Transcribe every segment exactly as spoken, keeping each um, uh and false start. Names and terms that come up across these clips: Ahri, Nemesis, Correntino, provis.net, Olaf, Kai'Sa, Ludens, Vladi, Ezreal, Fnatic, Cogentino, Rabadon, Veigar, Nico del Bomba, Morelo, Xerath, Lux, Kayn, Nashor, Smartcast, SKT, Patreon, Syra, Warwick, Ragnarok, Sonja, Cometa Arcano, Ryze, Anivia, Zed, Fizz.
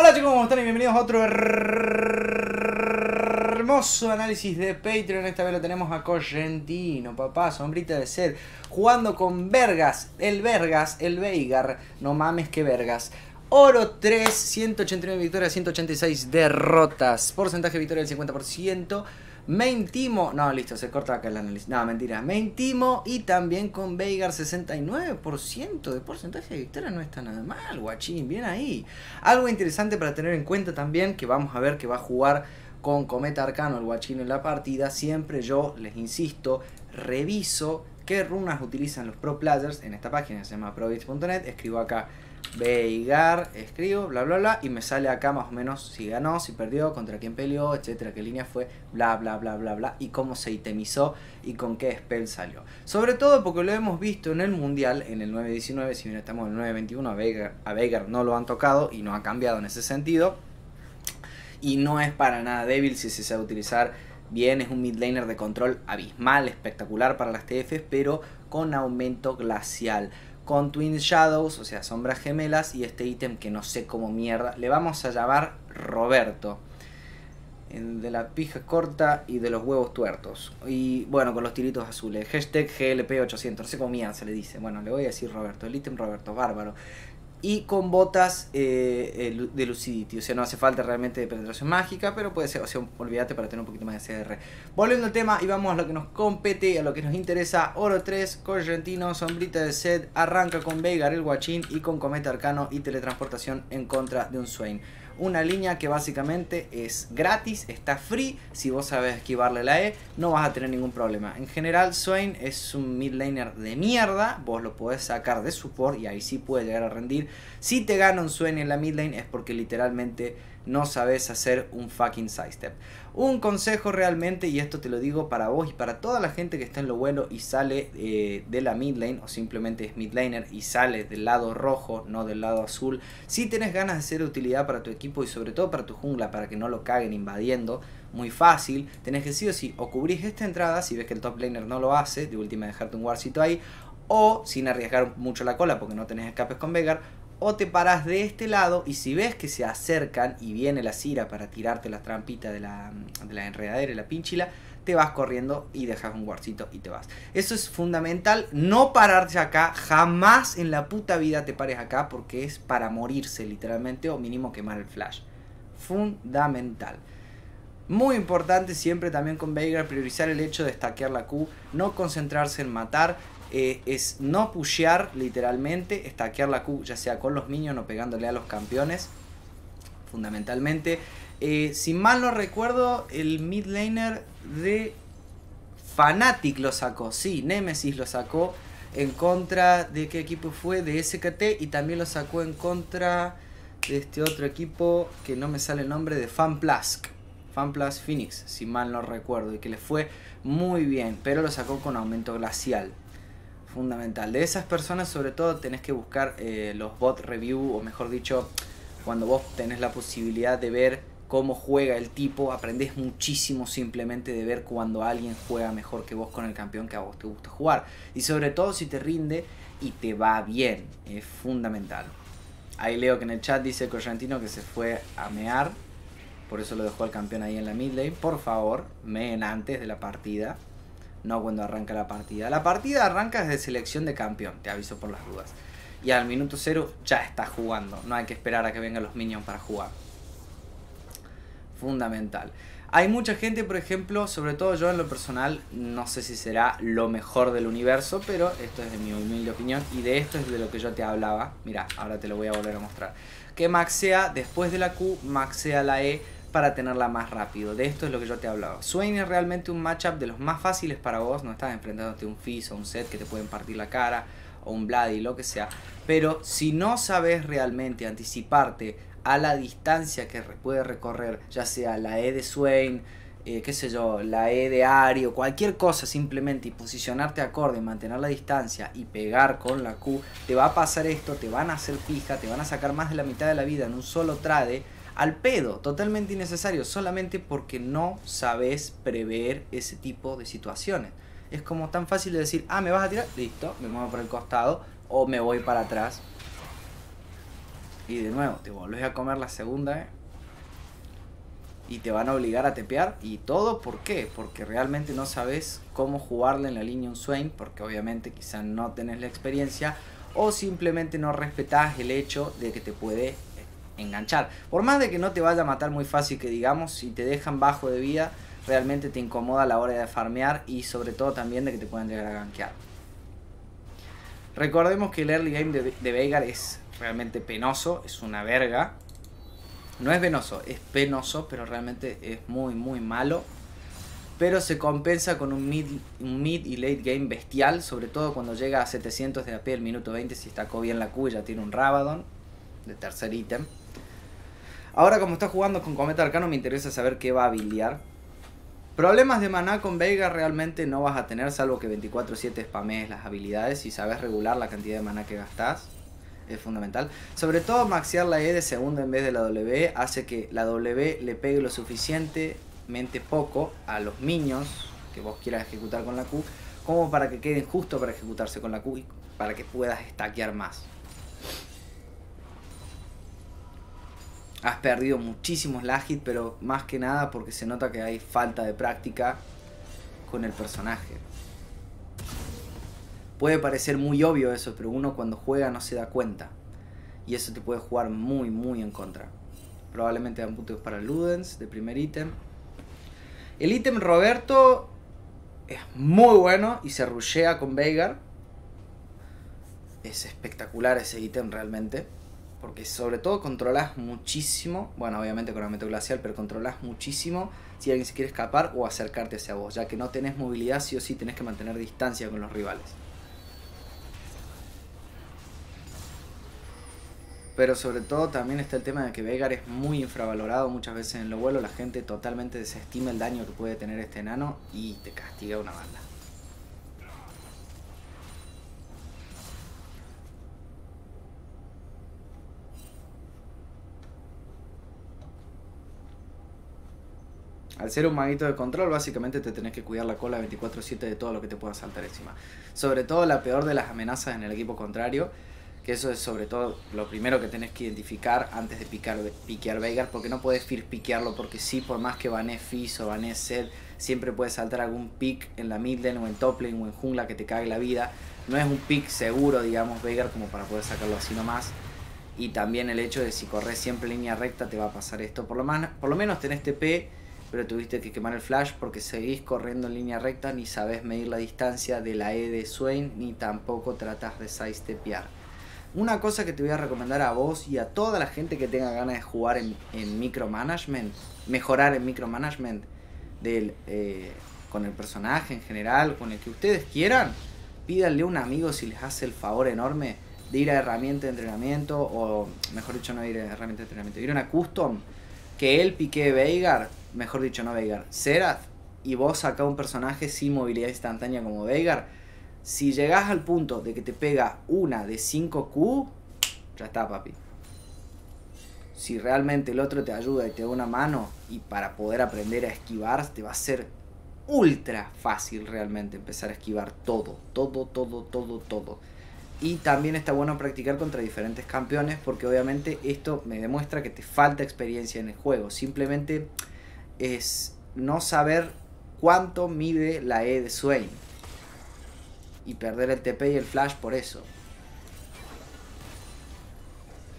Hola chicos, ¿cómo están? Y bienvenidos a otro hermoso análisis de Patreon. Esta vez lo tenemos a Cogentino, papá, sombrita de Zed, jugando con Vergas, el Vergas, el Veigar, no mames que Vergas. Oro tres, ciento ochenta y nueve victorias, ciento ochenta y seis derrotas, porcentaje de victoria del cincuenta por ciento. Mentimo, no, listo, se corta acá el análisis. No, mentira, mentimo. Y también con Veigar, sesenta y nueve por ciento de porcentaje de victoria. No está nada mal, guachín, bien ahí. Algo interesante para tener en cuenta también, que vamos a ver que va a jugar con Cometa Arcano el guachín en la partida. Siempre yo, les insisto, reviso qué runas utilizan los pro players en esta página. Se llama provis punto net, escribo acá Veigar, escribo, bla bla bla, y me sale acá más o menos si ganó, si perdió, contra quién peleó, etcétera, qué línea fue, bla bla bla bla bla, y cómo se itemizó y con qué spell salió. Sobre todo porque lo hemos visto en el mundial, en el nueve diecinueve, si bien estamos en el nueve veintiuno, a Veigar, a Veigar no lo han tocado y no ha cambiado en ese sentido. Y no es para nada débil si se sabe utilizar bien, es un mid laner de control abismal, espectacular para las T Fs, pero con aumento glacial, con Twin Shadows, o sea, sombras gemelas, y este ítem que no sé cómo mierda le vamos a llamar Roberto, de la pija corta y de los huevos tuertos, y bueno, con los tiritos azules, hashtag G L P ochocientos, no sé cómo mierda se le dice, bueno, le voy a decir Roberto, el ítem Roberto, bárbaro. Y con botas eh, de lucidity, o sea, no hace falta realmente de penetración mágica, pero puede ser, o sea, olvídate para tener un poquito más de C R. Volviendo al tema y vamos a lo que nos compete, a lo que nos interesa. Oro tres, Correntino, sombrita de Zed, arranca con Veigar el guachín y con Cometa Arcano y teletransportación en contra de un Swain. Una línea que básicamente es gratis, está free, si vos sabés esquivarle la E no vas a tener ningún problema. En general Swain es un mid laner de mierda, vos lo podés sacar de support y ahí sí puede llegar a rendir. Si te gana un Swain en la mid lane es porque literalmente no sabes hacer un fucking sidestep. Un consejo realmente, y esto te lo digo para vos y para toda la gente que está en lo bueno y sale eh, de la mid lane, o simplemente es mid laner y sale del lado rojo, no del lado azul. Si tenés ganas de ser de utilidad para tu equipo y sobre todo para tu jungla, para que no lo caguen invadiendo, muy fácil, tenés que sí o sí o cubrís esta entrada, si ves que el top laner no lo hace, de última dejarte un warcito ahí, o sin arriesgar mucho la cola porque no tenés escapes con Veigar, o te parás de este lado y si ves que se acercan y viene la Cira para tirarte la trampita de la, de la enredadera y la pinchila, te vas corriendo y dejas un guardcito y te vas. Eso es fundamental, no pararse acá, jamás en la puta vida te pares acá porque es para morirse literalmente o mínimo quemar el flash. Fundamental. Muy importante siempre también con Veigar priorizar el hecho de stackear la Q, no concentrarse en matar. Eh, es no pushear literalmente, stackear la Q ya sea con los minions o pegándole a los campeones fundamentalmente. eh, si mal no recuerdo el mid laner de Fnatic lo sacó, sí, Nemesis lo sacó en contra de qué equipo fue, de S K T, y también lo sacó en contra de este otro equipo que no me sale el nombre, de FunPlus FunPlus Phoenix, si mal no recuerdo, y que le fue muy bien, pero lo sacó con aumento glacial. Fundamental. De esas personas sobre todo tenés que buscar eh, los bot review, o mejor dicho, cuando vos tenés la posibilidad de ver cómo juega el tipo, aprendés muchísimo simplemente de ver cuando alguien juega mejor que vos con el campeón que a vos te gusta jugar, y sobre todo si te rinde y te va bien, es fundamental. Ahí leo que en el chat dice Correntino que se fue a mear, por eso lo dejó al campeón ahí en la mid lane. Por favor, meen antes de la partida, no cuando arranca la partida. La partida arranca desde selección de campeón, te aviso por las dudas. Y al minuto cero ya está jugando, no hay que esperar a que vengan los minions para jugar. Fundamental. Hay mucha gente, por ejemplo, sobre todo yo en lo personal, no sé si será lo mejor del universo, pero esto es de mi humilde opinión y de esto es de lo que yo te hablaba. Mirá, ahora te lo voy a volver a mostrar. Que maxea después de la Q, maxea la E, para tenerla más rápido. De esto es lo que yo te hablaba. Swain es realmente un matchup de los más fáciles para vos. No estás enfrentándote a un Fizz o un Zed que te pueden partir la cara, o un Vladi, lo que sea. Pero si no sabes realmente anticiparte a la distancia que puede recorrer, ya sea la E de Swain, eh, qué sé yo, la E de Ari o cualquier cosa, simplemente y posicionarte acorde, mantener la distancia y pegar con la Q, te va a pasar esto, te van a hacer pija, te van a sacar más de la mitad de la vida en un solo trade. Al pedo, totalmente innecesario, solamente porque no sabes prever ese tipo de situaciones. Es como tan fácil de decir, ah, me vas a tirar, listo, me muevo por el costado o me voy para atrás. Y de nuevo, te volvés a comer la segunda, ¿eh? Y te van a obligar a tepear. ¿Y todo por qué? Porque realmente no sabes cómo jugarle en la línea un Swain, porque obviamente quizás no tenés la experiencia, o simplemente no respetás el hecho de que te puede enganchar. Por más de que no te vaya a matar muy fácil, que digamos, si te dejan bajo de vida, realmente te incomoda a la hora de farmear y sobre todo también de que te puedan llegar a gankear. Recordemos que el early game de, de Veigar es realmente penoso, es una verga. No es venoso, es penoso, pero realmente es muy, muy malo. Pero se compensa con un mid, un mid y late game bestial, sobre todo cuando llega a setecientos de A P el minuto veinte, si estacó bien la Q, ya tiene un Rabadon de tercer ítem. Ahora, como está jugando con Cometa Arcano, me interesa saber qué va a buildear. Problemas de maná con Veigar realmente no vas a tener, salvo que veinticuatro siete spamees las habilidades y sabes regular la cantidad de maná que gastás. Es fundamental. Sobre todo maxear la E de segunda en vez de la W hace que la W le pegue lo suficientemente poco a los minions que vos quieras ejecutar con la Q, como para que queden justo para ejecutarse con la Q y para que puedas stackear más. Has perdido muchísimos lag hits, pero más que nada porque se nota que hay falta de práctica con el personaje. Puede parecer muy obvio eso, pero uno cuando juega no se da cuenta. Y eso te puede jugar muy, muy en contra. Probablemente dan puntos para Ludens, de primer ítem. El ítem Roberto es muy bueno y se rushea con Veigar. Es espectacular ese ítem realmente. Porque sobre todo controlas muchísimo. Bueno, obviamente con aumento glacial, pero controlas muchísimo si alguien se quiere escapar o acercarte hacia vos. Ya que no tenés movilidad, sí o sí tenés que mantener distancia con los rivales. Pero sobre todo también está el tema de que Veigar es muy infravalorado. Muchas veces en los vuelos la gente totalmente desestima el daño que puede tener este enano y te castiga una banda. Al ser un maguito de control, básicamente te tenés que cuidar la cola veinticuatro siete de todo lo que te pueda saltar encima. Sobre todo la peor de las amenazas en el equipo contrario. Que eso es sobre todo lo primero que tenés que identificar antes de picar, piquear Veigar, porque no podés Fizz piquearlo, porque sí, por más que banees Fizz o banees Zed, siempre puedes saltar algún pick en la mid lane o en top lane o en jungla que te cague la vida. No es un pick seguro, digamos, Veigar, como para poder sacarlo así nomás. Y también el hecho de si corres siempre en línea recta te va a pasar esto. Por lo, más, por lo menos tenés T P, pero tuviste que quemar el flash porque seguís corriendo en línea recta, ni sabés medir la distancia de la E de Swain, ni tampoco tratás de sidestepear. Una cosa que te voy a recomendar a vos y a toda la gente que tenga ganas de jugar en, en micromanagement, mejorar en micromanagement del, eh, con el personaje en general, con el que ustedes quieran, pídanle a un amigo si les hace el favor enorme de ir a herramienta de entrenamiento, o mejor dicho no ir a herramienta de entrenamiento, ir a una custom, que él pique Veigar, mejor dicho no Veigar, Xerath, y vos saca un personaje sin movilidad instantánea como Veigar. Si llegás al punto de que te pega una de cinco Q, ya está, papi. Si realmente el otro te ayuda y te da una mano, y para poder aprender a esquivar, te va a ser ultra fácil realmente empezar a esquivar todo, todo, todo, todo, todo. Y también está bueno practicar contra diferentes campeones, porque obviamente esto me demuestra que te falta experiencia en el juego. Simplemente es no saber cuánto mide la E de Swain. Y perder el T P y el flash por eso.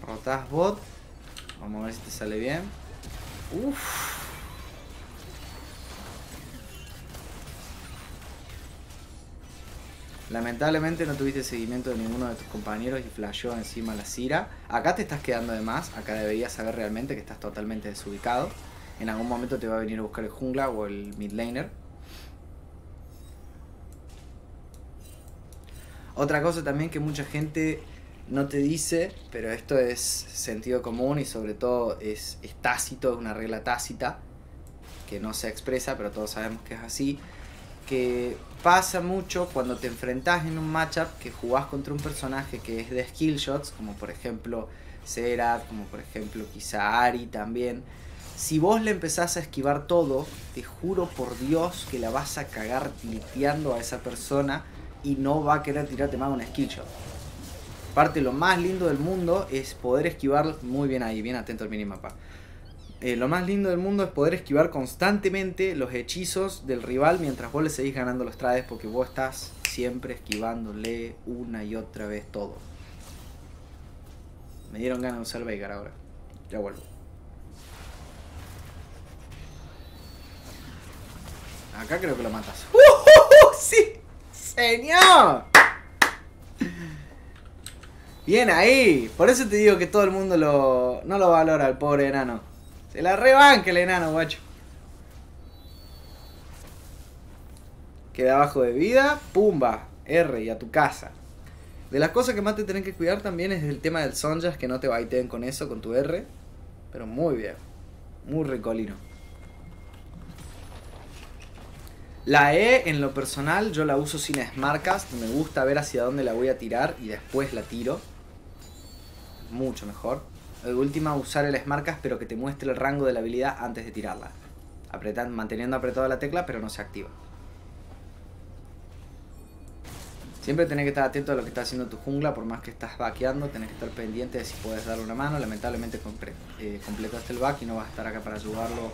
Rotas bot. Vamos a ver si te sale bien. Uff. Lamentablemente no tuviste seguimiento de ninguno de tus compañeros y flasheó encima la Syra. Acá te estás quedando de más. Acá deberías saber realmente que estás totalmente desubicado. En algún momento te va a venir a buscar el jungla o el mid laner. Otra cosa también que mucha gente no te dice, pero esto es sentido común y sobre todo es, es tácito, es una regla tácita, que no se expresa, pero todos sabemos que es así, que pasa mucho cuando te enfrentás en un matchup que jugás contra un personaje que es de skill shots, como por ejemplo Xerath, como por ejemplo quizá Ahri también. Si vos le empezás a esquivar todo, te juro por Dios que la vas a cagar tilteando a esa persona. Y no va a querer tirarte más una skill shot. Parte lo más lindo del mundo es poder esquivar muy bien ahí, bien atento al minimapa. Eh, lo más lindo del mundo es poder esquivar constantemente los hechizos del rival mientras vos le seguís ganando los trades, porque vos estás siempre esquivándole una y otra vez todo. Me dieron ganas de usar Veigar ahora. Ya vuelvo. Acá creo que lo matas. ¡Uh, uh, uh! ¡Sí! ¡Señor! Bien ahí. Por eso te digo que todo el mundo lo... no lo valora el pobre enano. Se la rebanca el enano, guacho. Queda abajo de vida. Pumba. R y a tu casa. De las cosas que más te tienen que cuidar también es el tema del Sonjas, que no te baiteen con eso, con tu R. Pero muy bien. Muy ricolino. La E, en lo personal, yo la uso sin Smartcast. Me gusta ver hacia dónde la voy a tirar y después la tiro. Mucho mejor. De última, usar el Smartcast, pero que te muestre el rango de la habilidad antes de tirarla. Apretan, manteniendo apretada la tecla, pero no se activa. Siempre tenés que estar atento a lo que está haciendo tu jungla, por más que estás vaqueando, tenés que estar pendiente de si puedes darle una mano. Lamentablemente compre, eh, completaste el back y no vas a estar acá para ayudarlo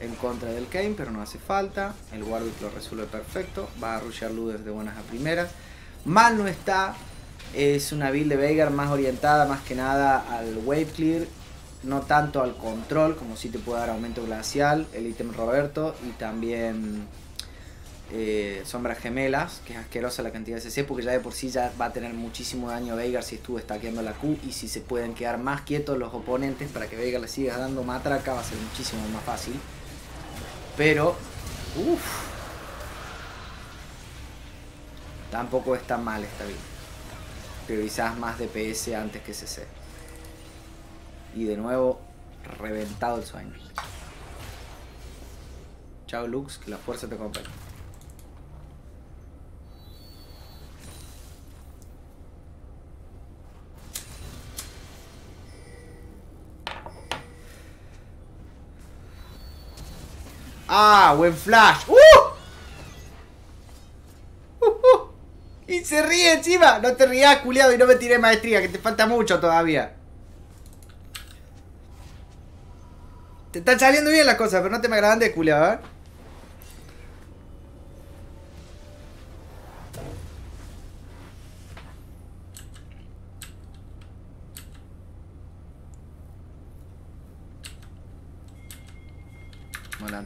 en contra del game, pero no hace falta. El Warwick lo resuelve perfecto, va a rushear Ludes de buenas a primeras. Mal no está, es una build de Veigar más orientada más que nada al wave clear, no tanto al control, como si te puede dar aumento glacial, el ítem Roberto y también... Eh, sombras gemelas, que es asquerosa la cantidad de C C, porque ya de por sí ya va a tener muchísimo daño Veigar si estuvo stackeando la Q, y si se pueden quedar más quietos los oponentes para que Veigar le siga dando matraca va a ser muchísimo más fácil. Pero uff, tampoco está mal esta build. Priorizás más D P S antes que C C. Y de nuevo reventado el Swain. Chao Lux, que la fuerza te acompañe. ¡Ah! ¡Buen flash! ¡Uh! ¡Uh, uh! ¡Y se ríe encima! No te rías, culiado, y no me tiré maestría, que te falta mucho todavía. Te están saliendo bien las cosas, pero no te me agrandes, culiado, ¿eh?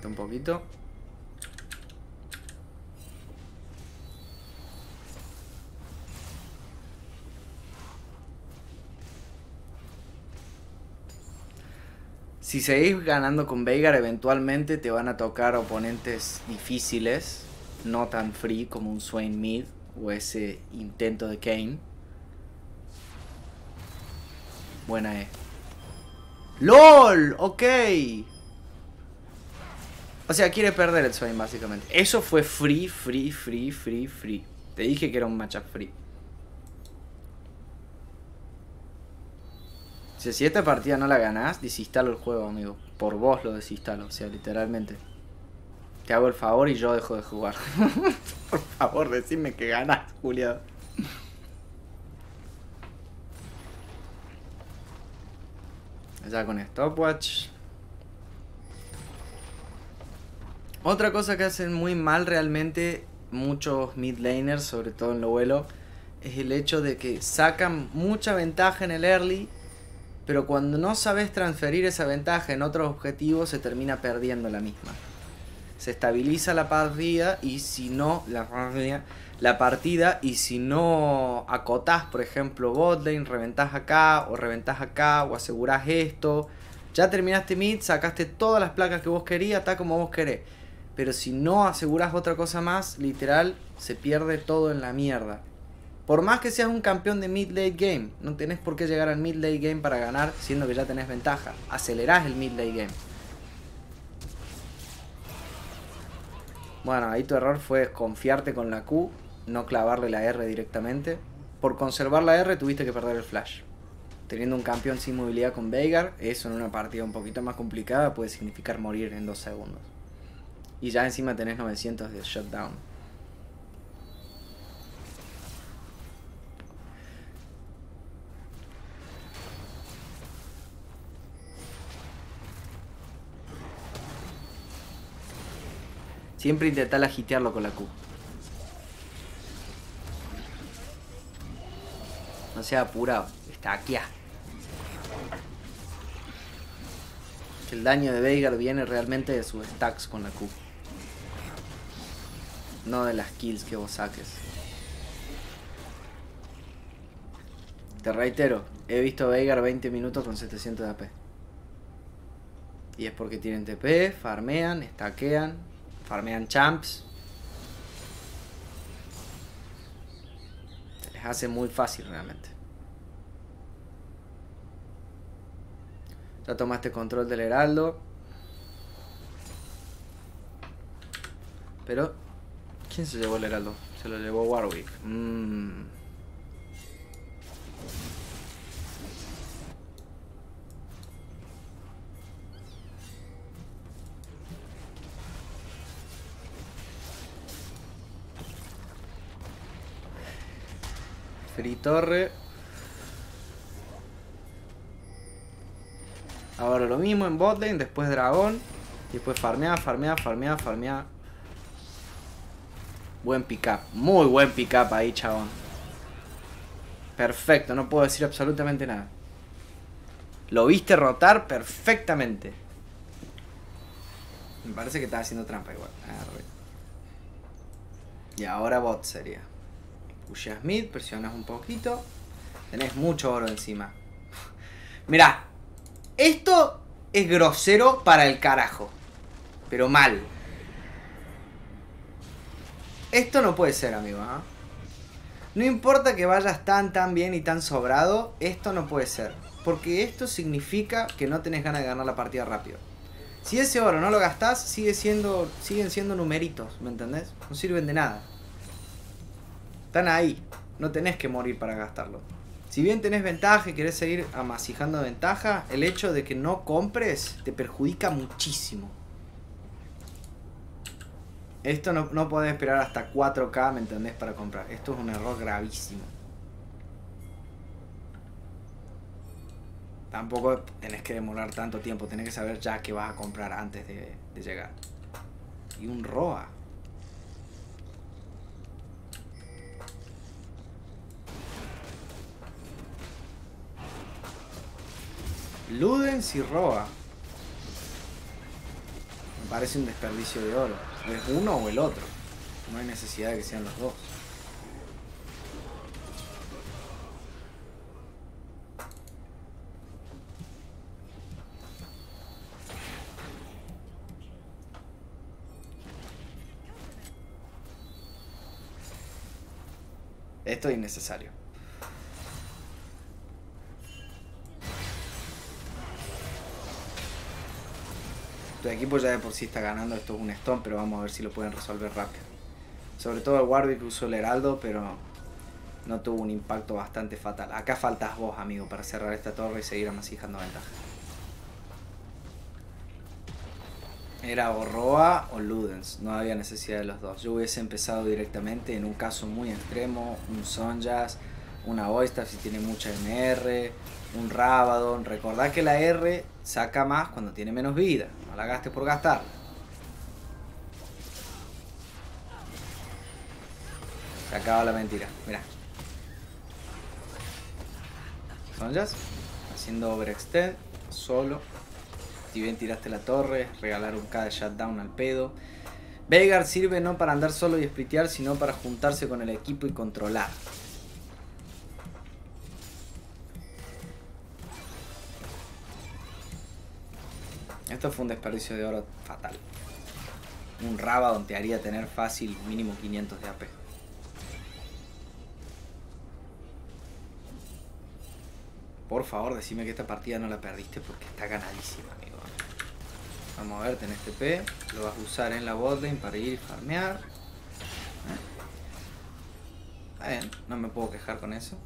Un poquito. Si seguís ganando con Veigar, eventualmente te van a tocar oponentes difíciles, no tan free como un Swain mid o ese intento de Kayn. Buena E. ¡LOL! Ok. O sea, quiere perder el Swain, básicamente. Eso fue free, free, free, free, free. Te dije que era un matchup free. O sea, si esta partida no la ganás, desinstalo el juego, amigo. Por vos lo desinstalo, o sea, literalmente. Te hago el favor y yo dejo de jugar. Por favor, decime que ganás, Juliado. Ya con stopwatch. Otra cosa que hacen muy mal realmente muchos mid laners, sobre todo en lo vuelo, es el hecho de que sacan mucha ventaja en el early, pero cuando no sabes transferir esa ventaja en otros objetivos se termina perdiendo la misma. Se estabiliza la partida y si no la, la partida y si no acotás, por ejemplo, botlane, reventás acá o reventás acá o asegurás esto, ya terminaste mid, sacaste todas las placas que vos querías, está como vos querés. Pero si no aseguras otra cosa más, literal, se pierde todo en la mierda. Por más que seas un campeón de mid-late game, no tenés por qué llegar al mid-late game para ganar, siendo que ya tenés ventaja. Acelerás el mid-late game. Bueno, ahí tu error fue confiarte con la Q, no clavarle la R directamente. Por conservar la R tuviste que perder el flash. Teniendo un campeón sin movilidad con Veigar, eso en una partida un poquito más complicada puede significar morir en dos segundos. Y ya encima tenés novecientos de shutdown. Siempre intentar agitearlo con la Q. No sea apurado. Está aquí. El daño de Veigar viene realmente de sus stacks con la Q. No de las kills que vos saques. Te reitero, he visto a Veigar veinte minutos con setecientos de A P. Y es porque tienen T P, farmean, stackean, farmean champs. Se les hace muy fácil realmente. Ya tomaste control del heraldo. Pero... ¿quién se llevó el heraldo? Se lo llevó Warwick. Mm. Fritorre. Ahora lo mismo en botlane, después dragón. Y después farmea, farmea, farmea, farmea. Buen pick up, muy buen pick up ahí, chabón. Perfecto, no puedo decir absolutamente nada. Lo viste rotar perfectamente. Me parece que estaba haciendo trampa igual. Arre. Y ahora bot sería. Pusheas mid, presionas un poquito. Tenés mucho oro encima. Mirá, esto es grosero para el carajo. Pero mal. Esto no puede ser, amigo, ¿eh? No importa que vayas tan tan bien y tan sobrado. Esto no puede ser. Porque esto significa que no tenés ganas de ganar la partida rápido. Si ese oro no lo gastás, sigue siendo, siguen siendo numeritos, ¿me entendés? No sirven de nada. Están ahí, no tenés que morir para gastarlo. Si bien tenés ventaja y querés seguir amasijando ventaja, el hecho de que no compres te perjudica muchísimo. Esto no, no podés esperar hasta cuatro K, ¿me entendés? Para comprar. Esto es un error gravísimo. Tampoco tenés que demorar tanto tiempo. Tenés que saber ya que vas a comprar antes de, de llegar. Y un R O A. Ludens y R O A. Me parece un desperdicio de oro. Es uno o el otro. No hay necesidad de que sean los dos. Esto es innecesario. Tu equipo ya de por sí está ganando, esto es un stone, pero vamos a ver si lo pueden resolver rápido. Sobre todo el Warwick usó el heraldo, pero no tuvo un impacto bastante fatal. Acá faltas vos, amigo, para cerrar esta torre y seguir amasijando ventaja. Era o R O A o Ludens, no había necesidad de los dos. Yo hubiese empezado directamente en un caso muy extremo, un Sonjas, una Oyster si tiene mucha M R, un Rabadon. Recordad que la R saca más cuando tiene menos vida. No la gastes por gastar. Se acaba la mentira. Mirá. Sonjas haciendo overextend solo. Si bien tiraste la torre, regalar un K de shutdown al pedo. Veigar sirve no para andar solo y splitear, sino para juntarse con el equipo y controlar. Esto fue un desperdicio de oro fatal. Un Raba donde haría tener fácil mínimo quinientos de A P. Por favor, decime que esta partida no la perdiste porque está ganadísima, amigo. Vamos a ver, tenés T P. Lo vas a usar en la botlane para ir y farmear. Está bien, no me puedo quejar con eso.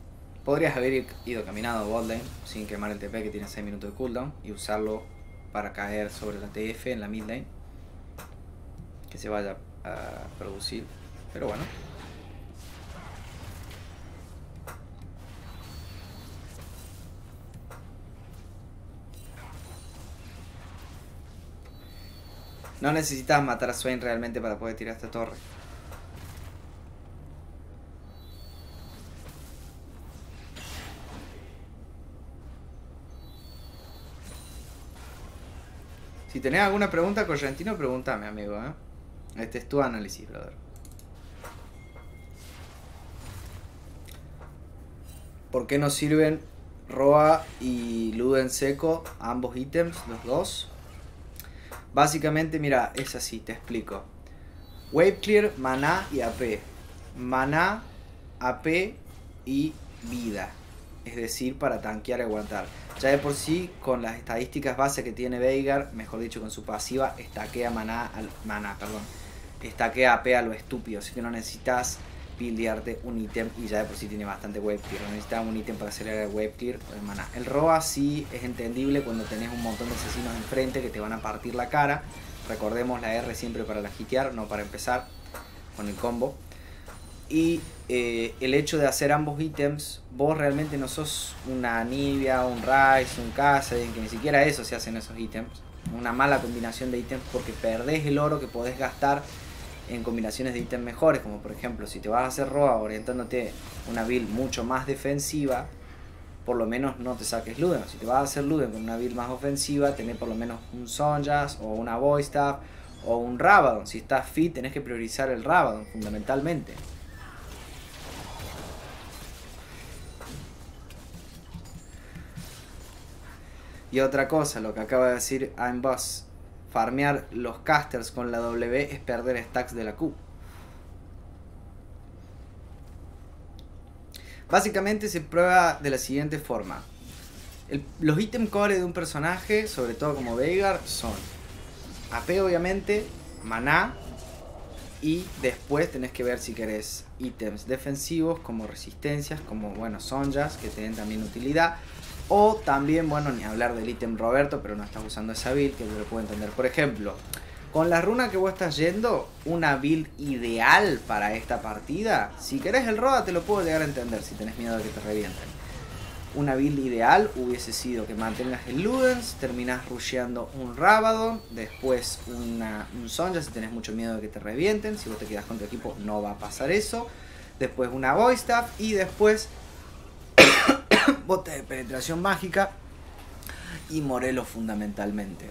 Podrías haber ido caminando botlane sin quemar el T P que tiene seis minutos de cooldown y usarlo para caer sobre la T F en la mid lane, que se vaya a producir, pero bueno. No necesitas matar a Swain realmente para poder tirar esta torre. Si tenés alguna pregunta, Correntino, pregúntame, amigo, ¿eh? Este es tu análisis, brother. ¿Por qué no sirven Roa y Luden seco, ambos ítems, los dos? Básicamente, mira, es así, te explico. Wave Clear, maná y A P. Maná, A P y vida. Es decir, para tanquear y aguantar. Ya de por sí, con las estadísticas base que tiene Veigar, mejor dicho, con su pasiva, estaquea maná al... Maná, perdón. Estaquea A P a lo estúpido, así que no necesitas pildearte un ítem, y ya de por sí tiene bastante wave clear. No necesitas un ítem para acelerar el wave clear o el maná. El Roa sí es entendible cuando tenés un montón de asesinos enfrente que te van a partir la cara. Recordemos la R siempre para la hitear, no para empezar con el combo. Y eh, el hecho de hacer ambos ítems, vos realmente no sos una Anivia, un Ryze, un Kai'Sa, que ni siquiera eso se hacen esos ítems. Una mala combinación de ítems porque perdés el oro que podés gastar en combinaciones de ítems mejores, como por ejemplo si te vas a hacer Roa orientándote una build mucho más defensiva, por lo menos no te saques Luden. Si te vas a hacer Luden con una build más ofensiva, tenés por lo menos un Sonjas o una Voice Staff o un Rabadon. Si estás fit, tenés que priorizar el Rabadon fundamentalmente. Y otra cosa, lo que acaba de decir I'm Boss, farmear los casters con la W es perder stacks de la Q. Básicamente se prueba de la siguiente forma. El, los ítem core de un personaje, sobre todo como Veigar, son A P obviamente, maná, y después tenés que ver si querés ítems defensivos como resistencias, como bueno, sonjas que te den también utilidad. O también, bueno, ni hablar del ítem Roberto, pero no estás usando esa build, que te lo puedo entender. Por ejemplo, con la runa que vos estás yendo, una build ideal para esta partida, si querés el Roda te lo puedo llegar a entender si tenés miedo de que te revienten. Una build ideal hubiese sido que mantengas el Ludens, terminás rusheando un Rabadon, después una, un Sonja si tenés mucho miedo de que te revienten. Si vos te quedás con tu equipo no va a pasar eso. Después una Voice Staff y después... bote de penetración mágica y Morelo fundamentalmente.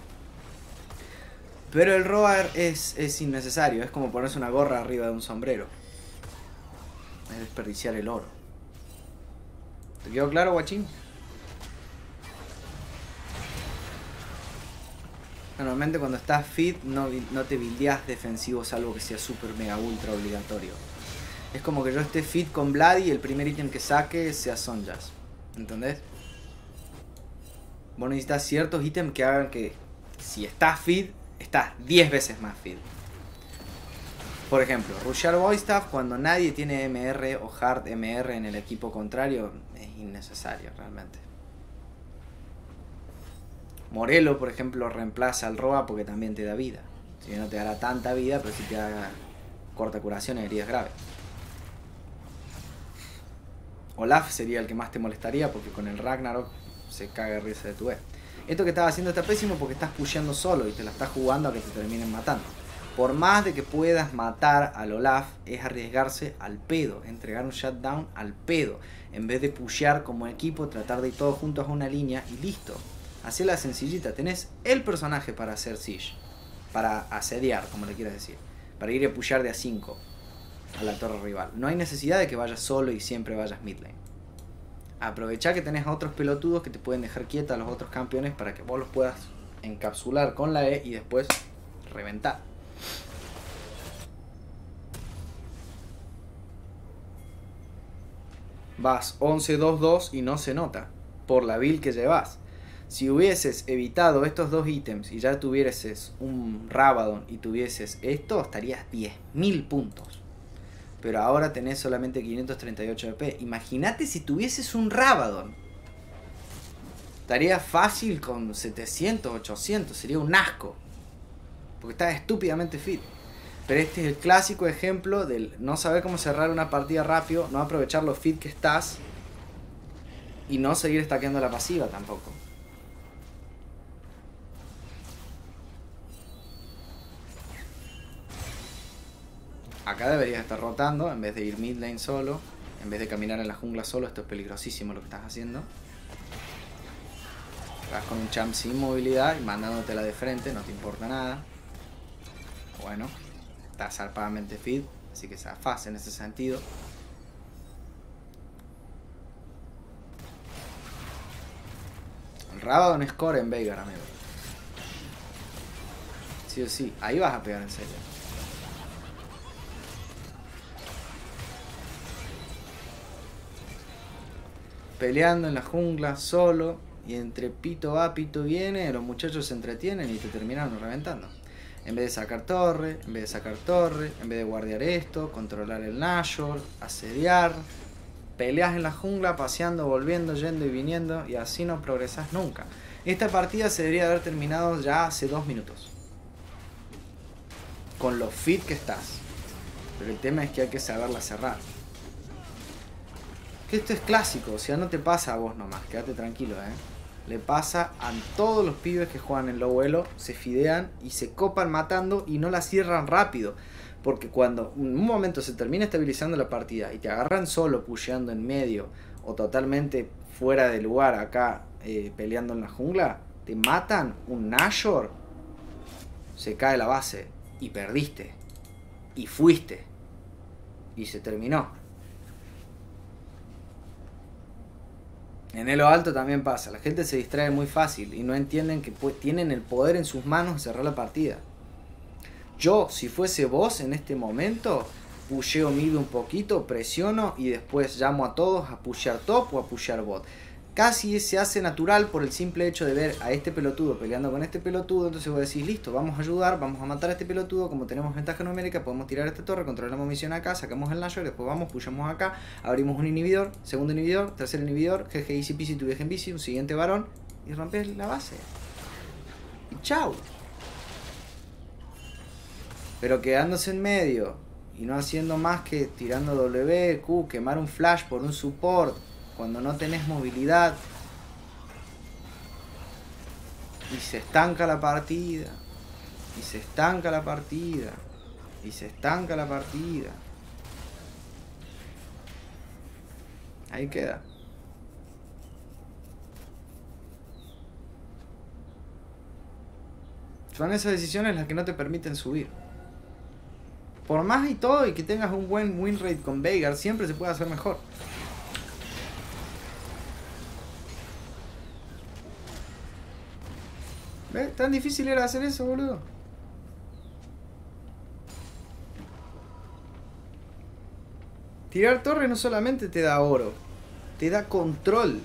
Pero el roar es, es innecesario, es como ponerse una gorra arriba de un sombrero. Es desperdiciar el oro. ¿Te quedó claro, guachín? Normalmente cuando estás fit no, no te buildeas defensivo, salvo que sea super mega ultra obligatorio. Es como que yo esté fit con Vladi y el primer ítem que saque sea Sonjas. ¿Entendés? Vos necesitas ciertos ítems que hagan que si estás fit, estás diez veces más fit. Por ejemplo, rushear Voice Staff cuando nadie tiene M R o Hard M R en el equipo contrario es innecesario realmente. Morelo, por ejemplo, reemplaza al Roa porque también te da vida. Si no te dará tanta vida, pero si te da corta curación en heridas graves. Olaf sería el que más te molestaría porque con el Ragnarok se caga risa de tu vez. Esto que estás haciendo está pésimo porque estás pusheando solo y te la estás jugando a que te terminen matando. Por más de que puedas matar al Olaf, es arriesgarse al pedo, entregar un shutdown al pedo. En vez de pushear como equipo, tratar de ir todos juntos a una línea y listo. Hacé la sencillita, tenés el personaje para hacer siege, para asediar, como le quieras decir, para ir a pushear de a cinco. A la torre rival. No hay necesidad de que vayas solo y siempre vayas mid lane. Aprovechá que tenés a otros pelotudos que te pueden dejar quieta a los otros campeones para que vos los puedas encapsular con la E y después reventar. Vas once dos dos y no se nota por la build que llevas. Si hubieses evitado estos dos ítems y ya tuvieses un Rabadon y tuvieses esto, estarías diez mil puntos. Pero ahora tenés solamente quinientos treinta y ocho A P. Imagínate si tuvieses un Rabadon. Estaría fácil con setecientos, ochocientos. Sería un asco. Porque estás estúpidamente fit. Pero este es el clásico ejemplo del no saber cómo cerrar una partida rápido. No aprovechar lo fit que estás. Y no seguir estaqueando la pasiva tampoco. Acá deberías estar rotando en vez de ir mid lane solo. En vez de caminar en la jungla solo. Esto es peligrosísimo lo que estás haciendo. Vas con un champ sin movilidad y mandándotela de frente. No te importa nada. Bueno, está zarpadamente fit. Así que zafás en ese sentido. Rabadon score en Veigar, amigo. Sí o sí. Ahí vas a pegar en serio. Peleando en la jungla, solo. Y entre pito va, pito viene. Los muchachos se entretienen y te terminaron reventando. En vez de sacar torre, en vez de sacar torre, en vez de guardiar esto, controlar el Nashor, asediar. Peleas en la jungla, paseando, volviendo, yendo y viniendo, y así no progresás nunca. Esta partida se debería haber terminado ya hace dos minutos. Con lo fit que estás. Pero el tema es que hay que saberla cerrar. Que esto es clásico, o sea, no te pasa a vos nomás, quédate tranquilo, eh. Le pasa a todos los pibes que juegan en low elo, se fidean y se copan matando y no la cierran rápido. Porque cuando en un momento se termina estabilizando la partida y te agarran solo pusheando en medio o totalmente fuera de lugar acá eh, peleando en la jungla, te matan un Nashor, se cae la base y perdiste. Y fuiste. Y se terminó. En elo alto también pasa. La gente se distrae muy fácil y no entienden que pues, tienen el poder en sus manos de cerrar la partida. Yo, si fuese vos en este momento, pusheo mid un poquito, presiono y después llamo a todos a pushear top o a pushear bot. Casi se hace natural por el simple hecho de ver a este pelotudo peleando con este pelotudo. Entonces vos decís, listo, vamos a ayudar, vamos a matar a este pelotudo. Como tenemos ventaja numérica, podemos tirar esta torre, controlamos misión acá, sacamos el Nashor, después vamos, pushamos acá, abrimos un inhibidor, segundo inhibidor, tercer inhibidor, jeje, easy peasy, tu viaje en bici, un siguiente varón y rompes la base. Y chau. Pero quedándose en medio y no haciendo más que tirando W, Q, quemar un flash por un support. Cuando no tenés movilidad y se estanca la partida y se estanca la partida y se estanca la partida, ahí queda. Son esas decisiones las que no te permiten subir. Por más y todo y que tengas un buen win rate con Veigar, siempre se puede hacer mejor. ¿Ves? Tan difícil era hacer eso, boludo. Tirar torre no solamente te da oro, te da control.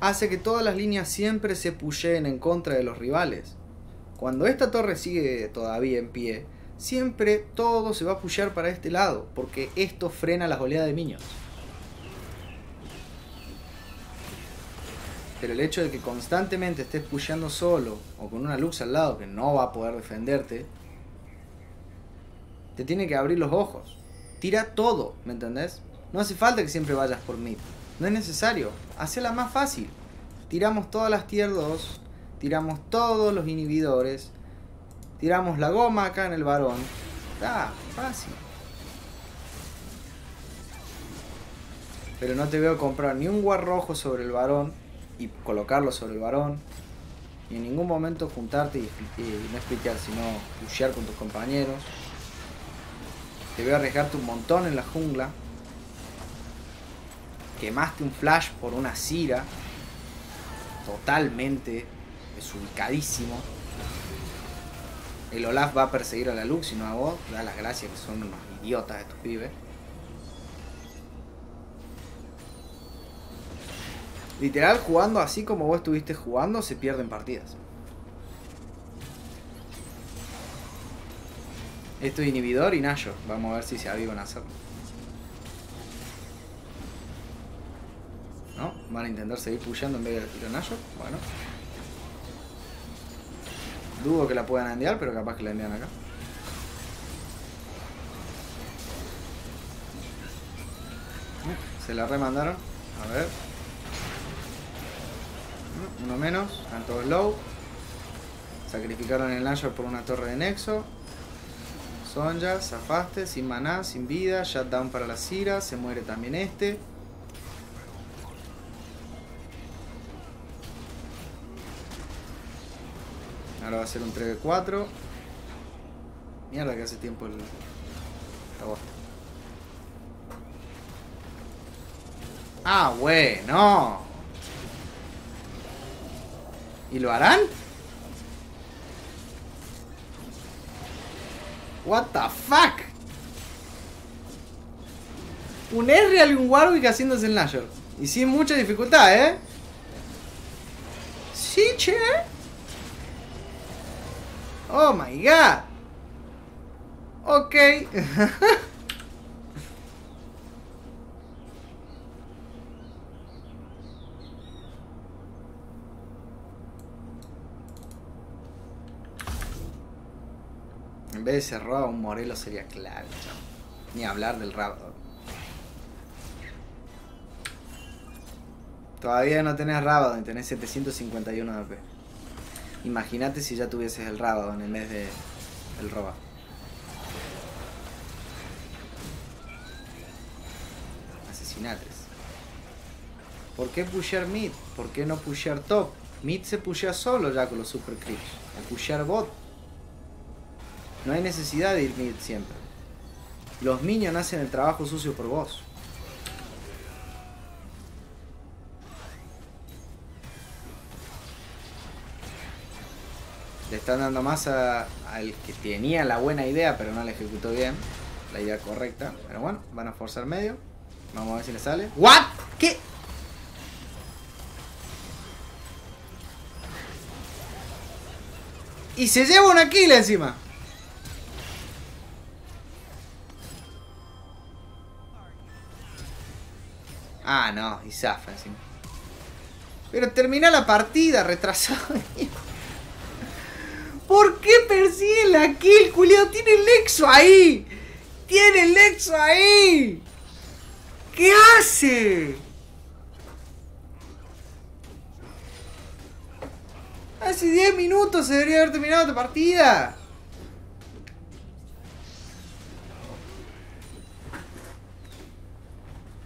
Hace que todas las líneas siempre se pusheen en contra de los rivales. Cuando esta torre sigue todavía en pie, siempre todo se va a pushear para este lado, porque esto frena las oleadas de minions. Pero el hecho de que constantemente estés pusheando solo o con una Lux al lado que no va a poder defenderte, te tiene que abrir los ojos. Tira todo, ¿me entendés? No hace falta que siempre vayas por mid. No es necesario. Hacela más fácil. Tiramos todas las tier dos, tiramos todos los inhibidores. Tiramos la goma acá en el varón. Está fácil. Pero no te veo comprar ni un war rojo sobre el varón y colocarlo sobre el varón. Y en ningún momento juntarte y, y no explicar, sino pushear con tus compañeros. Te veo arriesgarte un montón en la jungla. Quemaste un flash por una Syra. Totalmente desubicadísimo. El Olaf va a perseguir a la Lux y no a vos. Da las gracias que son unos idiotas estos pibes. Literal, jugando así como vos estuviste jugando, se pierden partidas. Esto es inhibidor y Nayo. Vamos a ver si se avivan a hacerlo. ¿No? Van a intentar seguir pushando en vez de tirar Nayo. Bueno. Dudo que la puedan enviar, pero capaz que la envían acá. Se la remandaron. A ver. Uno menos. Están todos low. Sacrificaron el Nashor por una torre de nexo. Sonja, zafaste, sin maná, sin vida. Shutdown para la Syra, se muere también este. Ahora va a ser un tres contra cuatro. Mierda que hace tiempo el... la bosta. Ah, bueno. ¿Y lo harán? What the fuck. Un Ezreal y un Warwick haciéndose el Nashor. Y sin mucha dificultad, ¿eh? Sí, che. Oh my god. Ok. En vez de ese Rab, un Morelo sería clave, chavo. Ni hablar del Rab. Todavía no tenés Rabadon y tenés setecientos cincuenta y uno de A P. Imagínate si ya tuvieses el Rabadon en vez de el Roba. Asesinatres. ¿Por qué pushear mid? ¿Por qué no pushear top? Mid se pushea solo ya con los super creeps. O pushear bot. No hay necesidad de ir mid siempre. Los minions hacen el trabajo sucio por vos. Le están dando más al que tenía la buena idea, pero no la ejecutó bien. La idea correcta. Pero bueno, van a forzar medio. Vamos a ver si le sale. ¿What? ¿Qué? Y se lleva una kill encima. Ah, no, y zafa encima. Pero termina la partida, retrasado. ¿Por qué persigue la kill, culiao? Tiene el Nexo ahí. Tiene el Nexo ahí. ¿Qué hace? Hace diez minutos se debería haber terminado la partida.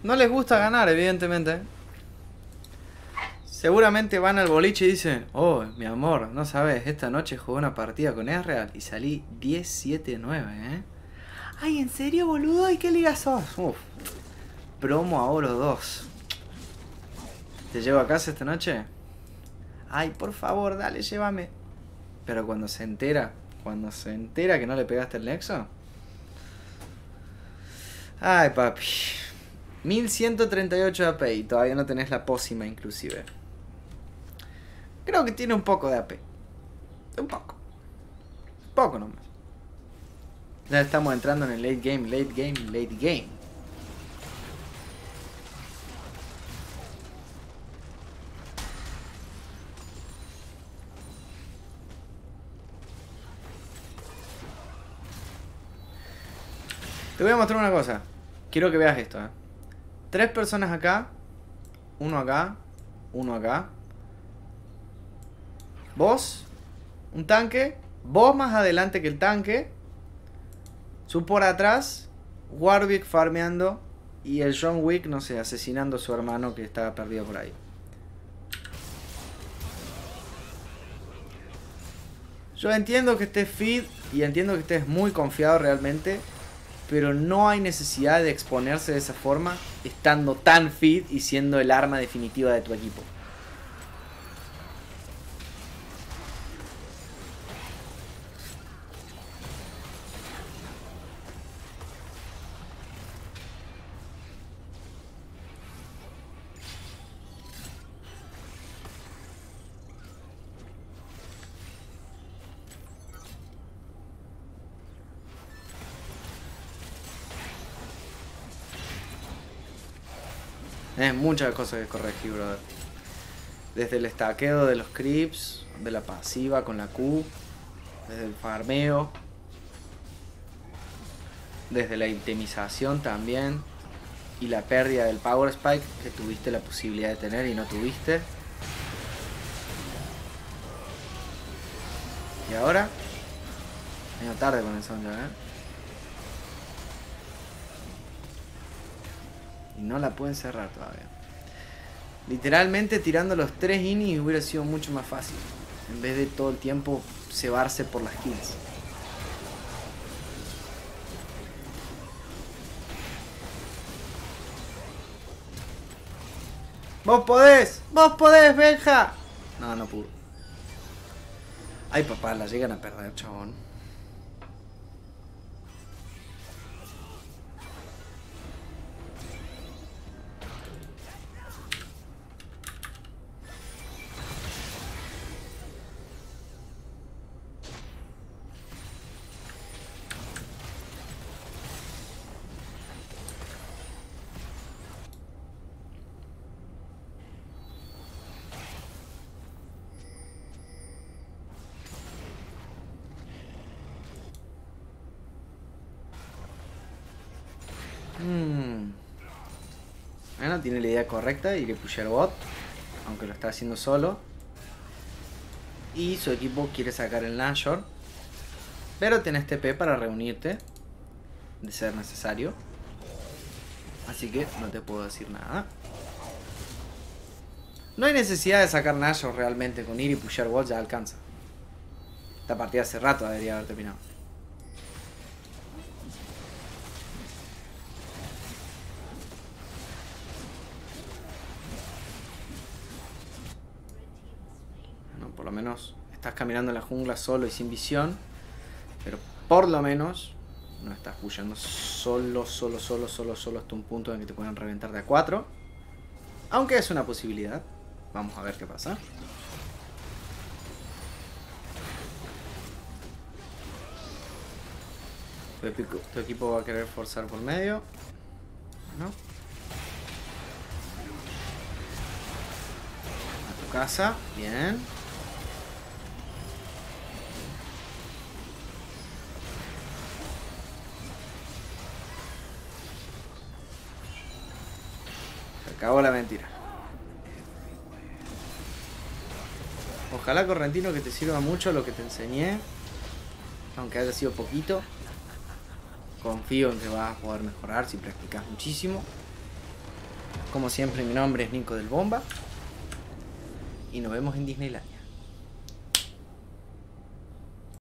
No les gusta ganar, evidentemente. Seguramente van al boliche y dicen: oh, mi amor, no sabes, esta noche jugué una partida con Ezreal y salí diecisiete nueve, ¿eh? Ay, ¿en serio, boludo? ¿Y qué liga sos? Uf. Promo a oro dos. ¿Te llevo a casa esta noche? Ay, por favor, dale, llévame. Pero cuando se entera, cuando se entera que no le pegaste el nexo. Ay, papi. mil ciento treinta y ocho de A P y todavía no tenés la pócima inclusive. Creo que tiene un poco de A P. Un poco. Un poco nomás. Ya estamos entrando en el late game, late game, late game. Te voy a mostrar una cosa. Quiero que veas esto, eh. Tres personas acá, uno acá, uno acá. Vos, un tanque, vos más adelante que el tanque. Su por atrás, Warwick farmeando y el John Wick, no sé, asesinando a su hermano que estaba perdido por ahí. Yo entiendo que estés fit y entiendo que estés muy confiado realmente. Pero no hay necesidad de exponerse de esa forma, estando tan fit y siendo el arma definitiva de tu equipo. Es muchas cosas que corregir, brother. Desde el estaqueo de los creeps, de la pasiva con la Q, desde el farmeo, desde la itemización también, y la pérdida del power spike que tuviste la posibilidad de tener y no tuviste. Y ahora, medio tarde con el Sonja, ¿eh? Y no la pueden cerrar todavía. Literalmente tirando los tres innings hubiera sido mucho más fácil. En vez de todo el tiempo cebarse por las kills. ¡Vos podés! ¡Vos podés, Benja! No, no pudo. Ay, papá, la llegan a perder, chabón. Bueno, tiene la idea correcta y le push el bot, aunque lo está haciendo solo. Y su equipo quiere sacar el Nashor, pero tenés T P para reunirte, de ser necesario. Así que no te puedo decir nada. No hay necesidad de sacar Nashor realmente, con ir y pushar bot ya alcanza. Esta partida hace rato debería haber terminado. Estás caminando en la jungla solo y sin visión, pero por lo menos no estás huyendo solo, solo, solo, solo, solo hasta un punto en que te puedan reventar de a cuatro. Aunque es una posibilidad. Vamos a ver qué pasa. Tu, equipo, tu equipo va a querer forzar por medio. Bueno. A tu casa. Bien. Acabó la mentira. Ojalá, Correntino, que te sirva mucho lo que te enseñé. Aunque haya sido poquito. Confío en que vas a poder mejorar si practicas muchísimo. Como siempre, mi nombre es Nico del Bomba. Y nos vemos en Disneylandia.